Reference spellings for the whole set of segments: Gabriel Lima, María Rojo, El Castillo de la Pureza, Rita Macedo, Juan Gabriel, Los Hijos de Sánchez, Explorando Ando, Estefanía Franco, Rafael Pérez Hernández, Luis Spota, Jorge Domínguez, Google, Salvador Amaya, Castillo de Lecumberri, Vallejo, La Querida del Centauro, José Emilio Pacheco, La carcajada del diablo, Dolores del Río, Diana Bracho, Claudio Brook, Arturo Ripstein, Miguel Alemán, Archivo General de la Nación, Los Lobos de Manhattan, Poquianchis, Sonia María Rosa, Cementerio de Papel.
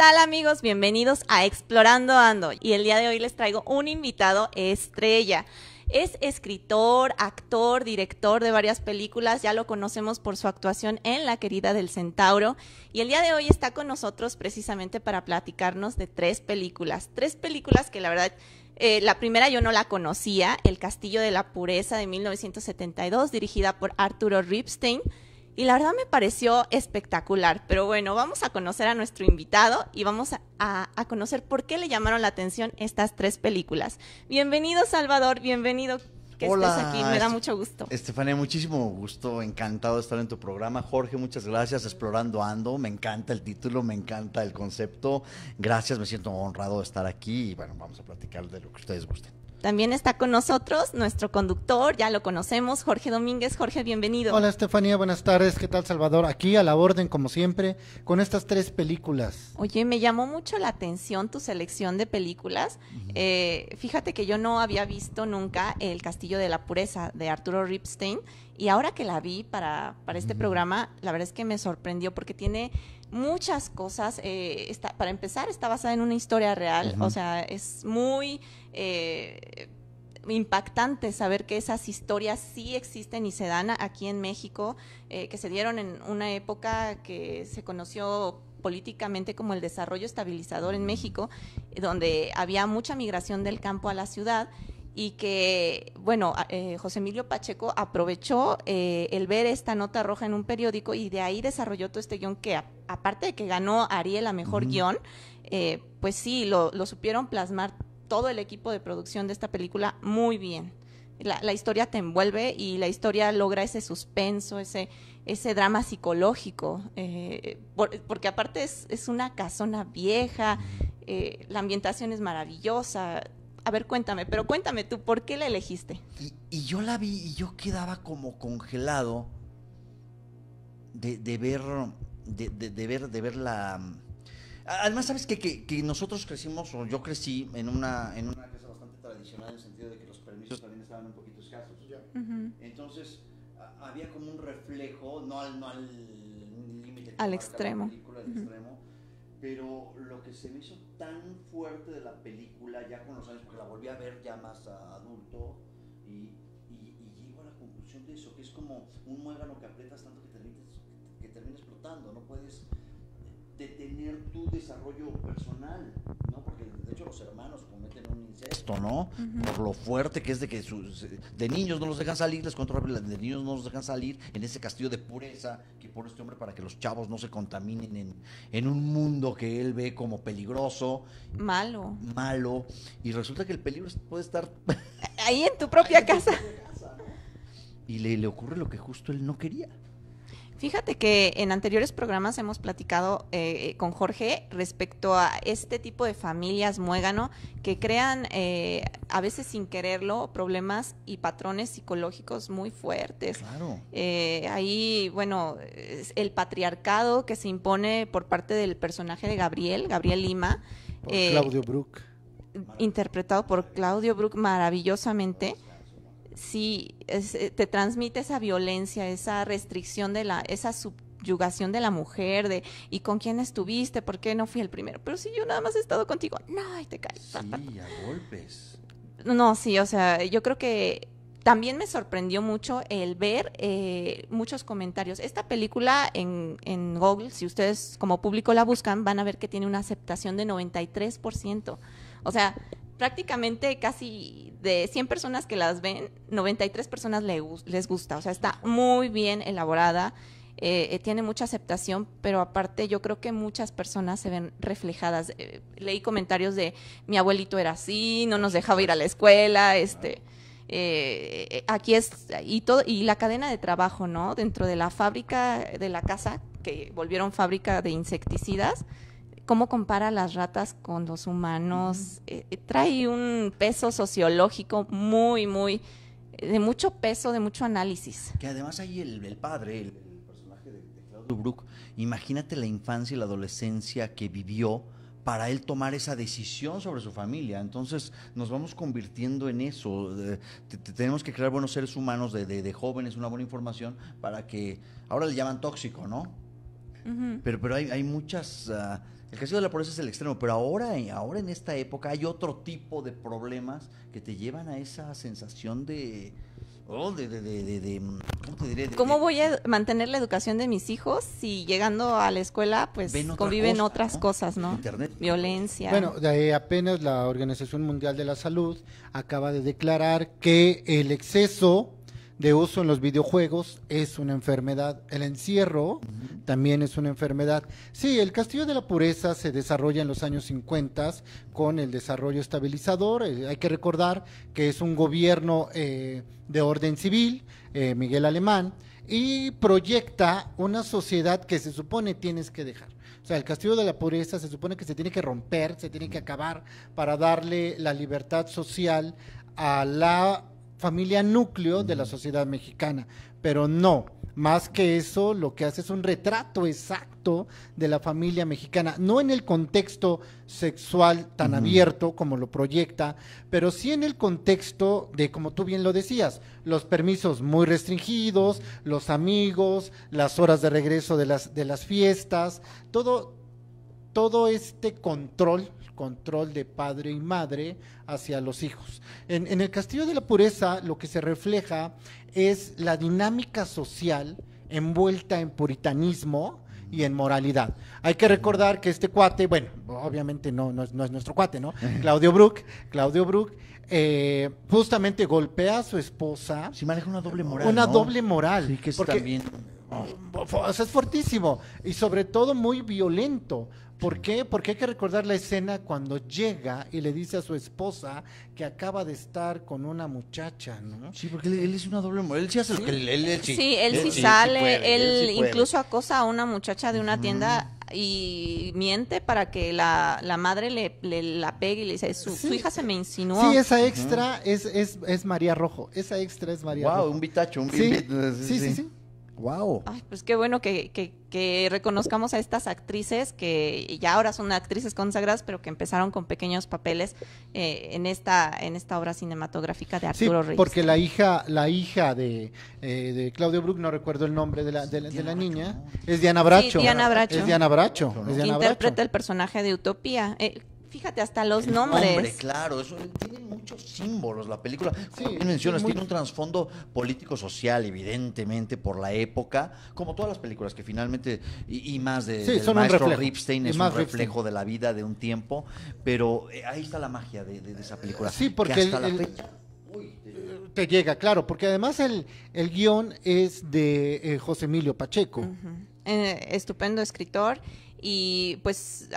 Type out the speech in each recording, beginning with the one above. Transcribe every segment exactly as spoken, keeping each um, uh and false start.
tal, amigos? Bienvenidos a Explorando Ando, y el día de hoy les traigo un invitado estrella. Es escritor, actor, director de varias películas, ya lo conocemos por su actuación en La Querida del Centauro, y el día de hoy está con nosotros precisamente para platicarnos de tres películas, tres películas que la verdad, eh, la primera yo no la conocía, El Castillo de la Pureza de mil novecientos setenta y dos, dirigida por Arturo Ripstein, y la verdad me pareció espectacular, pero bueno, vamos a conocer a nuestro invitado y vamos a, a, a conocer por qué le llamaron la atención estas tres películas. Bienvenido, Salvador, bienvenido que Hola, estés aquí, me da mucho gusto. Estefanía, muchísimo gusto, encantado de estar en tu programa. Jorge, muchas gracias, Explorando Ando, me encanta el título, me encanta el concepto, gracias, me siento honrado de estar aquí y bueno, vamos a platicar de lo que ustedes gusten. También está con nosotros nuestro conductor, ya lo conocemos, Jorge Domínguez. Jorge, bienvenido. Hola, Estefanía, buenas tardes. ¿Qué tal, Salvador? Aquí a la orden, como siempre, con estas tres películas. Oye, me llamó mucho la atención tu selección de películas. Uh-huh. eh, fíjate que yo no había visto nunca El Castillo de la Pureza de Arturo Ripstein, y ahora que la vi para, para este uh-huh. programa, la verdad es que me sorprendió porque tiene muchas cosas. Eh, está, para empezar, está basada en una historia real, uh-huh. o sea, es muy eh, impactante saber que esas historias sí existen y se dan aquí en México, eh, que se dieron en una época que se conoció políticamente como el desarrollo estabilizador en México, donde había mucha migración del campo a la ciudad. Y que, bueno, eh, José Emilio Pacheco aprovechó eh, el ver esta nota roja en un periódico y de ahí desarrolló todo este guión que, a, aparte de que ganó Ariel a Mejor uh-huh. Guión, eh, pues sí, lo, lo supieron plasmar todo el equipo de producción de esta película muy bien. La, la historia te envuelve y la historia logra ese suspenso, ese, ese drama psicológico, eh, por, porque aparte es, es una casona vieja, eh, la ambientación es maravillosa. A ver, cuéntame, pero cuéntame tú, ¿por qué la elegiste? Y, y yo la vi y yo quedaba como congelado de, de ver, de, de, de ver, de ver la... Además, ¿sabes qué? Que, que nosotros crecimos, o yo crecí en una, en una casa bastante tradicional en el sentido de que los permisos también estaban un poquito escasos. Uh-huh. Entonces, a, había como un reflejo, no al límite. No al límite, al extremo. Película, al uh-huh. extremo. Pero lo que se me hizo tan fuerte de la película, ya con los años, porque la volví a ver ya más a adulto, y, y, y llego a la conclusión de eso, que es como un muégano que aprietas tanto que termina que termina explotando, no puedes detener tu desarrollo personal, ¿no? Porque de hecho los hermanos cometen un incesto, ¿no? Uh-huh. Por lo fuerte que es de que sus, de niños no los dejan salir, les controlan, de niños no los dejan salir en ese castillo de pureza que pone este hombre para que los chavos no se contaminen en, en un mundo que él ve como peligroso. Malo. Malo. Y resulta que el peligro puede estar... ahí en tu propia ahí casa. En tu propia casa, ¿no? Y le, le ocurre lo que justo él no quería. Fíjate que en anteriores programas hemos platicado eh, con Jorge respecto a este tipo de familias muégano que crean, eh, a veces sin quererlo, problemas y patrones psicológicos muy fuertes. Claro. Eh, ahí, bueno, el patriarcado que se impone por parte del personaje de Gabriel, Gabriel Lima. Por eh, Claudio Brook. Interpretado por Claudio Brook maravillosamente. Sí, es, te transmite esa violencia, esa restricción de la, esa subyugación de la mujer, de ¿y con quién estuviste? ¿Por qué no fui el primero? Pero si yo nada más he estado contigo, no, y te caes. Sí, a golpes. No, sí, o sea, yo creo que también me sorprendió mucho el ver eh, muchos comentarios. Esta película en, en Google, si ustedes como público la buscan, van a ver que tiene una aceptación de noventa y tres por ciento. O sea, prácticamente casi de cien personas que las ven, noventa y tres personas les gusta. O sea, está muy bien elaborada, eh, tiene mucha aceptación, pero aparte yo creo que muchas personas se ven reflejadas. Eh, leí comentarios de mi abuelito era así, no nos dejaba ir a la escuela, este... Eh, aquí es, y todo, y la cadena de trabajo, ¿no? Dentro de la fábrica de la casa, que volvieron fábrica de insecticidas, cómo compara las ratas con los humanos, eh, trae un peso sociológico muy, muy, de mucho peso, de mucho análisis. Que además ahí el, el padre, el, el personaje de, de Claudio Brook, imagínate la infancia y la adolescencia que vivió para él tomar esa decisión sobre su familia. Entonces nos vamos convirtiendo en eso, de, de, de, tenemos que crear buenos seres humanos de, de, de jóvenes, una buena información para que, ahora le llaman tóxico, ¿no? Uh-huh. Pero, pero hay, hay muchas... Uh, El Castillo de la Pureza es el extremo, pero ahora, ahora en esta época hay otro tipo de problemas que te llevan a esa sensación de... Oh, de, de, de, de, de, ¿cómo te diré? De, ¿Cómo voy a mantener la educación de mis hijos si llegando a la escuela pues otra conviven cosa, otras ¿no? cosas, ¿no? Internet. Violencia. Bueno, eh, apenas la Organización Mundial de la Salud acaba de declarar que el exceso de uso en los videojuegos es una enfermedad, el encierro uh-huh. también es una enfermedad. Sí, el Castillo de la Pureza se desarrolla en los años cincuenta con el desarrollo estabilizador. Eh, hay que recordar que es un gobierno eh, de orden civil, eh, Miguel Alemán, y proyecta una sociedad que se supone tienes que dejar. O sea, el Castillo de la Pureza se supone que se tiene que romper, se tiene que acabar para darle la libertad social a la familia núcleo de la sociedad mexicana, pero no, más que eso lo que hace es un retrato exacto de la familia mexicana, no en el contexto sexual tan uh-huh. abierto como lo proyecta, pero sí en el contexto de, como tú bien lo decías, los permisos muy restringidos, los amigos, las horas de regreso de las, de las fiestas, todo, todo este control, control de padre y madre hacia los hijos. En, en el Castillo de la Pureza lo que se refleja es la dinámica social envuelta en puritanismo y en moralidad. Hay que recordar que este cuate, bueno, obviamente no, no, es, no es nuestro cuate, ¿no? Claudio Brook, Claudio Brook eh, justamente golpea a su esposa. Sí, maneja una doble moral. Una ¿no? doble moral. Sí, que es porque, también... O sea, es fortísimo y sobre todo muy violento. ¿Por qué? Porque hay que recordar la escena cuando llega y le dice a su esposa que acaba de estar con una muchacha, ¿no? Sí, porque él, él es una doble moral, él sí hace lo que él, él, él sí, sí, él sí, sí sale, sí puede, él, él sí incluso acosa a una muchacha de una tienda mm. y miente para que la, la madre le, le la pegue y le dice, su, sí. su hija se me insinuó. Sí, esa extra mm. es, es, es María Rojo, esa extra es María wow, Rojo. Wow, un bitacho, un sí, bitacho. Sí, sí, sí. sí, sí. Wow. Ay, pues qué bueno que, que, que reconozcamos a estas actrices que ya ahora son actrices consagradas, pero que empezaron con pequeños papeles eh, en esta en esta obra cinematográfica de Arturo Ripstein. Sí, porque la hija la hija de, eh, de Claudio Brook, no recuerdo el nombre de la, de, de la niña, es Diana Bracho. Sí, Diana Bracho. Es Diana Bracho. Es Diana Bracho. Interpreta el personaje de Utopía. Eh, Fíjate, hasta los el nombres. Nombre, claro, eso tiene muchos símbolos la película. Sí, bien mencionas, muy... tiene un trasfondo político-social, evidentemente, por la época, como todas las películas que finalmente, y, y más de, sí, del maestro Ripstein, es más un reflejo Ripstein. de la vida de un tiempo, pero eh, ahí está la magia de, de, de esa película. Sí, porque que hasta el, la el... fecha... Uy, te llega, claro, porque además el, el guión es de eh, José Emilio Pacheco. Uh-huh. eh, estupendo escritor. Y pues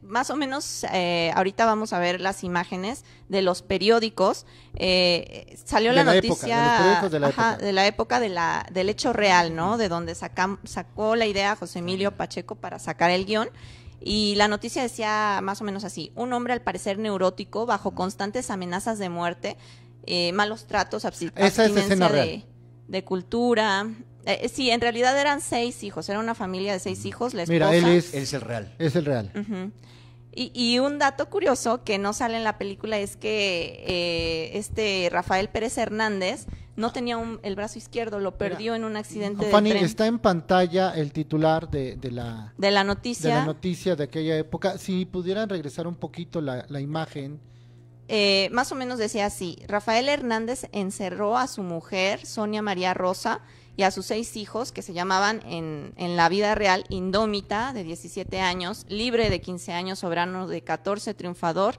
más o menos eh, ahorita vamos a ver las imágenes de los periódicos. Eh, salió la, la noticia época, de, los periódicos de, la ajá, de la época de la, del hecho real, ¿no? De donde saca, sacó la idea José Emilio Pacheco para sacar el guión. Y la noticia decía más o menos así: un hombre al parecer neurótico, bajo constantes amenazas de muerte, eh, malos tratos, abstinencia de, de cultura... Eh, sí, en realidad eran seis hijos, era una familia de seis hijos, la esposa. Mira, él es, él es el real. Es el real. Uh-huh. y, y un dato curioso que no sale en la película es que eh, este Rafael Pérez Hernández no tenía un, el brazo izquierdo, lo perdió Mira, en un accidente de Fanny, tren. Está en pantalla el titular de, de, la, de la noticia. De la noticia de aquella época. Si pudieran regresar un poquito la, la imagen... Eh, más o menos decía así: Rafael Hernández encerró a su mujer, Sonia María Rosa, y a sus seis hijos, que se llamaban en, en la vida real Indómita, de diecisiete años, Libre, de quince años, Soberano, de catorce, Triunfador,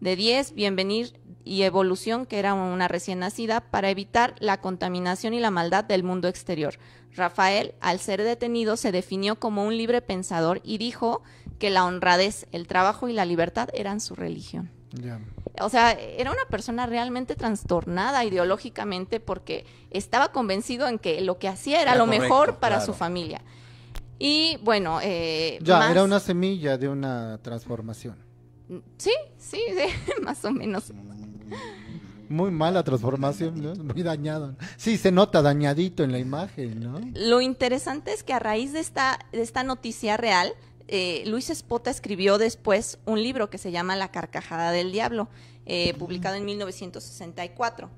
de diez, Bienvenir y Evolución, que era una recién nacida, para evitar la contaminación y la maldad del mundo exterior. Rafael, al ser detenido, se definió como un libre pensador y dijo que la honradez, el trabajo y la libertad eran su religión. Yeah. O sea, era una persona realmente trastornada ideológicamente porque estaba convencido en que lo que hacía era, era lo correcto, mejor para claro. su familia. Y bueno, eh, ya más... era una semilla de una transformación. Sí, sí, sí, más o menos. Muy mala transformación, ¿no? Muy dañado. Sí, se nota dañadito en la imagen, ¿no? Lo interesante es que a raíz de esta de esta noticia real, Eh, Luis Spota escribió después un libro que se llama La Carcajada del Diablo, eh, publicado en mil novecientos sesenta y cuatro.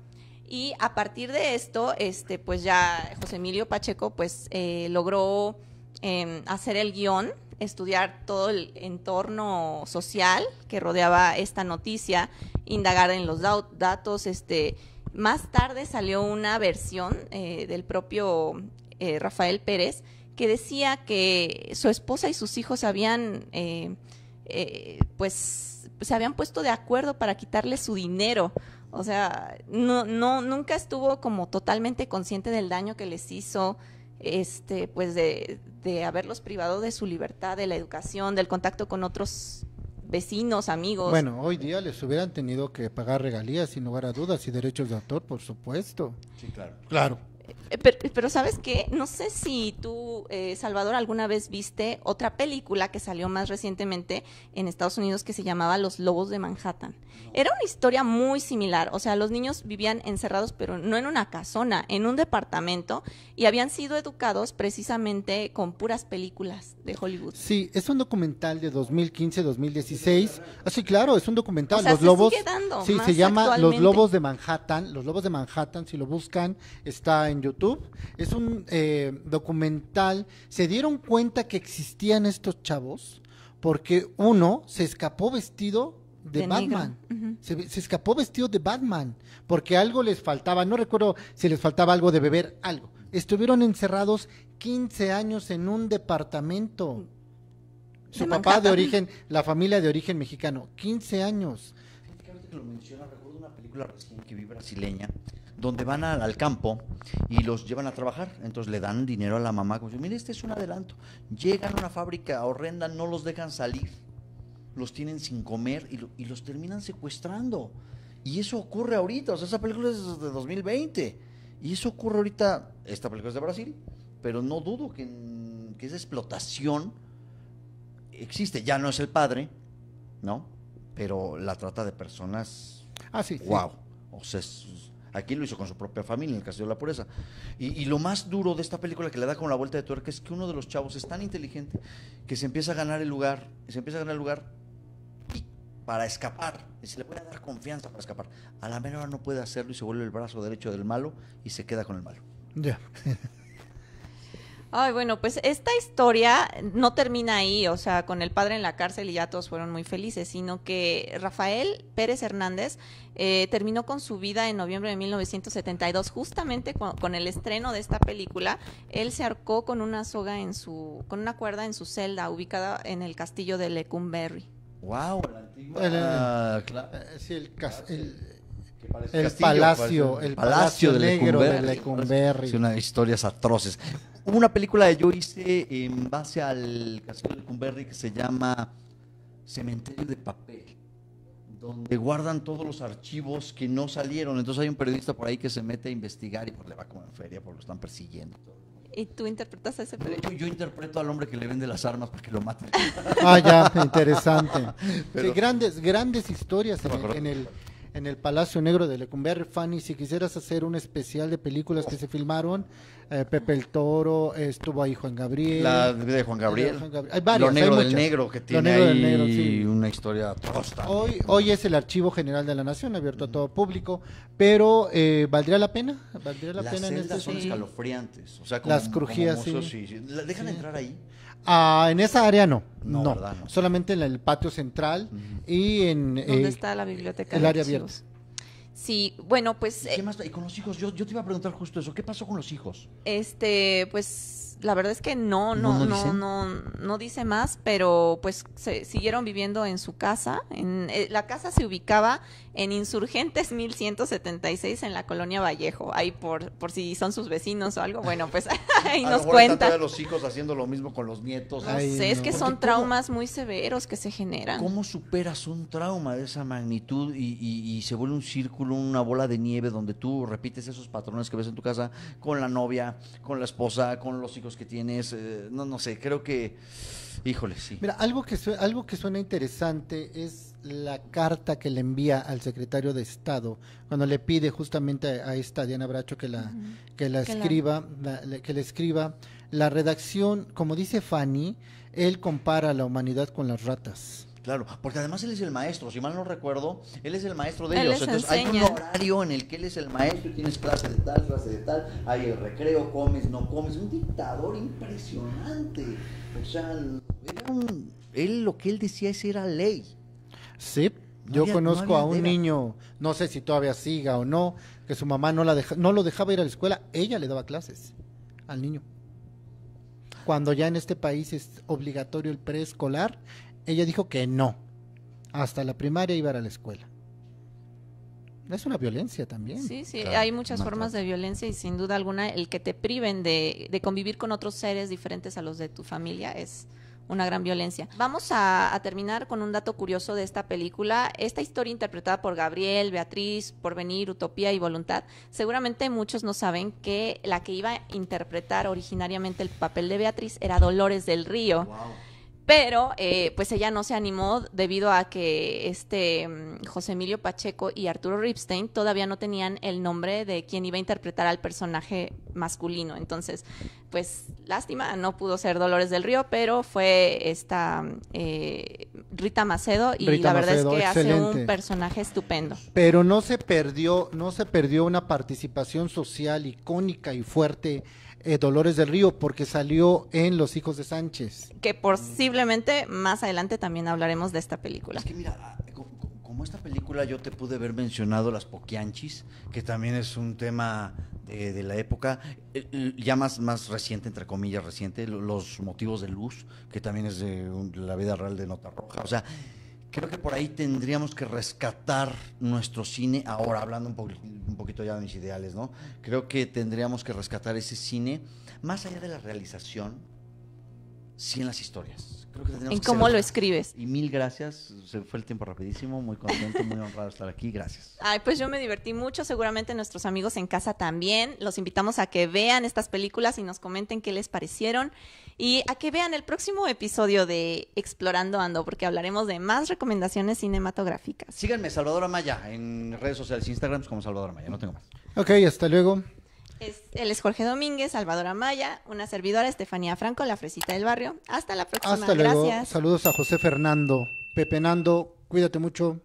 Y a partir de esto, este, pues ya José Emilio Pacheco pues eh, logró eh, hacer el guión estudiar todo el entorno social que rodeaba esta noticia, indagar en los datos. Este, más tarde salió una versión eh, del propio eh, Rafael Pérez que decía que su esposa y sus hijos habían, eh, eh, pues, se habían puesto de acuerdo para quitarle su dinero. O sea, no, no, nunca estuvo como totalmente consciente del daño que les hizo, este, pues de, de haberlos privado de su libertad, de la educación, del contacto con otros vecinos, amigos. Bueno, hoy día les hubieran tenido que pagar regalías, sin lugar a dudas, y derechos de autor, por supuesto. Sí, claro. Claro. Pero, pero ¿sabes qué? No sé si tú, eh, Salvador, alguna vez viste otra película que salió más recientemente en Estados Unidos que se llamaba Los Lobos de Manhattan. No. Era una historia muy similar, o sea, los niños vivían encerrados, pero no en una casona, en un departamento, y habían sido educados precisamente con puras películas de Hollywood. Sí, es un documental de dos mil quince, dos mil dieciséis. Ah, sí, claro, es un documental. O sea, los se lobos, sigue dando, sí, se llama Los Lobos de Manhattan. Los Lobos de Manhattan, si lo buscan, está en en YouTube. Es un eh, documental. Se dieron cuenta que existían estos chavos porque uno se escapó vestido de, de Batman. Uh-huh. se, se escapó vestido de Batman porque algo les faltaba, no recuerdo si les faltaba algo de beber, algo. Estuvieron encerrados quince años en un departamento. Su de papá Manhattan. De origen, la familia de origen mexicano, quince años. Es que ahorita que lo mencionas, recuerdo una película recién que vi, brasileña, donde van al, al campo y los llevan a trabajar, entonces le dan dinero a la mamá, como, mire, este es un adelanto, llegan a una fábrica horrenda, no los dejan salir, los tienen sin comer y, lo, y los terminan secuestrando, y eso ocurre ahorita. O sea, esa película es de dos mil veinte, y eso ocurre ahorita. Esta película es de Brasil, pero no dudo que, que esa explotación existe. Ya no es el padre, ¿no?, pero la trata de personas, ah, sí, wow, sí. O sea, es, aquí lo hizo con su propia familia, en El Castillo de la Pureza. Y, y lo más duro de esta película, que le da como la vuelta de tuerca, es que uno de los chavos es tan inteligente que se empieza a ganar el lugar, se empieza a ganar el lugar y para escapar, y se le puede dar confianza para escapar. A la menor no puede hacerlo y se vuelve el brazo derecho del malo y se queda con el malo. Ya. Yeah. Ay, bueno, pues esta historia no termina ahí, o sea, con el padre en la cárcel y ya todos fueron muy felices, sino que Rafael Pérez Hernández eh, terminó con su vida en noviembre de mil novecientos setenta y dos, justamente con, con el estreno de esta película. Él se ahorcó con una soga en su, con una cuerda en su celda ubicada en el castillo de Lecumberri. Wow, la antigua. El, el, sí, el, el, el el castillo, palacio, el palacio, palacio de negro de Lecumberri. Sí, unas historias atroces. Hubo una película que yo hice en base al Castillo de Lecumberri que se llama Cementerio de Papel, donde guardan todos los archivos que no salieron. Entonces hay un periodista por ahí que se mete a investigar y pues le va como en feria porque lo están persiguiendo. ¿Y tú interpretas a ese periodista? Yo, yo interpreto al hombre que le vende las armas para que lo maten. Ah, ya, interesante. Pero, sí, grandes, grandes historias en el, en el en el Palacio Negro de Lecumberri. Fanny, si quisieras hacer un especial de películas que se filmaron, eh, Pepe el Toro, eh, estuvo ahí Juan Gabriel. La de Juan Gabriel. Juan Gabriel. Hay varias, Lo Negro hay del Negro, que tiene negro ahí negro, sí. Una historia atroz. Hoy, hoy es el Archivo General de la Nación, abierto a todo público, pero eh, ¿valdría la pena? ¿Valdría la Las pena en este son sí. escalofriantes. O sea, como, Las crujías, como mozo, sí. sí. ¿La dejan sí. entrar ahí? Ah, en esa área no, no, no. Verdad, no. Solamente en el patio central uh-huh. y en ¿Dónde eh, está la biblioteca? El área abierta. Sí, bueno, pues. ¿Y, qué más, y con los hijos? Yo, yo te iba a preguntar justo eso. ¿Qué pasó con los hijos? Este, pues, la verdad es que no, no, no, no, no, no, no dice más, pero pues se siguieron viviendo en su casa. En, eh, la casa se ubicaba en Insurgentes mil ciento setenta y seis en la colonia Vallejo. Ahí por, por si son sus vecinos o algo, bueno, pues ahí a nos cuentan. A los hijos haciendo lo mismo con los nietos. No Ay, sé, no. es que son traumas cómo, muy severos que se generan. ¿Cómo superas un trauma de esa magnitud y, y, y se vuelve un círculo, una bola de nieve donde tú repites esos patrones que ves en tu casa con la novia, con la esposa, con los hijos que tienes? Eh, no, no sé, creo que, híjole, sí. Mira, algo que, suena, algo que suena interesante es la carta que le envía al secretario de Estado cuando le pide justamente a, a esta Diana Bracho que la, uh-huh. que la que escriba, la... La, que le escriba la redacción. Como dice Fanny, él compara a la humanidad con las ratas. Claro, porque además él es el maestro, si mal no recuerdo, él es el maestro de él ellos. Entonces enseña. Hay un horario en el que él es el maestro, tienes clase de tal, clase de tal, hay el recreo, comes, no comes. Un dictador impresionante. O sea, era un, él lo que él decía es era ley. Sí. No Yo había, conozco no a un deba. niño, no sé si todavía siga o no, que su mamá no, la deja, no lo dejaba ir a la escuela, ella le daba clases al niño. Cuando ya en este país es obligatorio el preescolar, ella dijo que no, hasta la primaria iba a la escuela. Es una violencia también. Sí, sí, claro, hay muchas formas de violencia y sin duda alguna el que te priven de, de convivir con otros seres diferentes a los de tu familia es... una gran violencia. Vamos a, a terminar con un dato curioso de esta película. Esta historia interpretada por Gabriel, Beatriz, Porvenir, Utopía y Voluntad, seguramente muchos no saben que la que iba a interpretar originariamente el papel de Beatriz era Dolores del Río. Wow. Pero eh, pues ella no se animó debido a que este José Emilio Pacheco y Arturo Ripstein todavía no tenían el nombre de quien iba a interpretar al personaje masculino. Entonces, pues lástima, no pudo ser Dolores del Río, pero fue esta eh, Rita Macedo y Rita la verdad Macedo, es que excelente. Hace un personaje estupendo. Pero no se perdió, no se perdió una participación social icónica y fuerte. Eh, Dolores del Río, porque salió en Los Hijos de Sánchez. Que posiblemente más adelante también hablaremos de esta película. Es que mira, como esta película yo te pude haber mencionado las poquianchis, que también es un tema de, de la época, ya más, más reciente, entre comillas reciente, Los Motivos de Luz, que también es de, de la vida real de Nota Roja. O sea, creo que por ahí tendríamos que rescatar nuestro cine ahora, hablando un, po un poquito ya de mis ideales, ¿no? Creo que tendríamos que rescatar ese cine, más allá de la realización, sí en las historias. Creo que tendríamos ¿En que cómo lo las... escribes? Y mil gracias, se fue el tiempo rapidísimo, muy contento, muy honrado estar aquí, gracias. Ay, pues yo me divertí mucho, seguramente nuestros amigos en casa también, los invitamos a que vean estas películas y nos comenten qué les parecieron. Y a que vean el próximo episodio de Explorando Ando, porque hablaremos de más recomendaciones cinematográficas. Síganme, Salvador Amaya, en redes sociales, Instagram como Salvador Amaya, no tengo más. Ok, hasta luego. Es, él es Jorge Domínguez, Salvador Amaya, una servidora, Estefanía Franco, la fresita del barrio. Hasta la próxima, hasta luego. Gracias. Saludos a José Fernando, Pepe Nando, cuídate mucho.